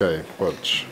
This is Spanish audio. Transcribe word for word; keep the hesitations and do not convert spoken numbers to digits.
Okay, watch.